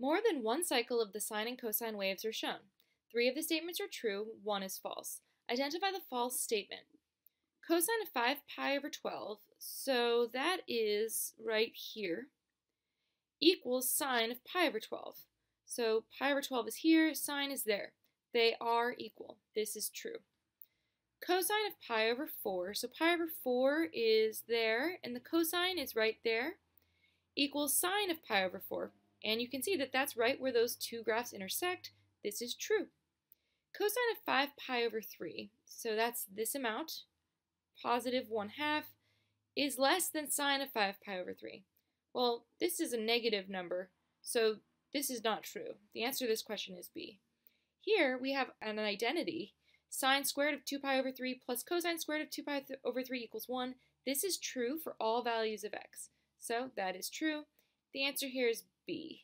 More than one cycle of the sine and cosine waves are shown. 3 of the statements are true, 1 is false. Identify the false statement. Cosine of 5 pi over 12, so that is right here, equals sine of pi over 12. So pi over 12 is here, sine is there. They are equal. This is true. Cosine of pi over 4, so pi over 4 is there, and the cosine is right there, equals sine of pi over 4. And you can see that that's right where those two graphs intersect. This is true. Cosine of 5 pi over 3, so that's this amount, positive 1/2, is less than sine of 5 pi over 3. Well, this is a negative number, so this is not true. The answer to this question is B. Here we have an identity, sine squared of 2 pi over 3 plus cosine squared of 2 pi over 3 equals 1. This is true for all values of x, so that is true. The answer here is B.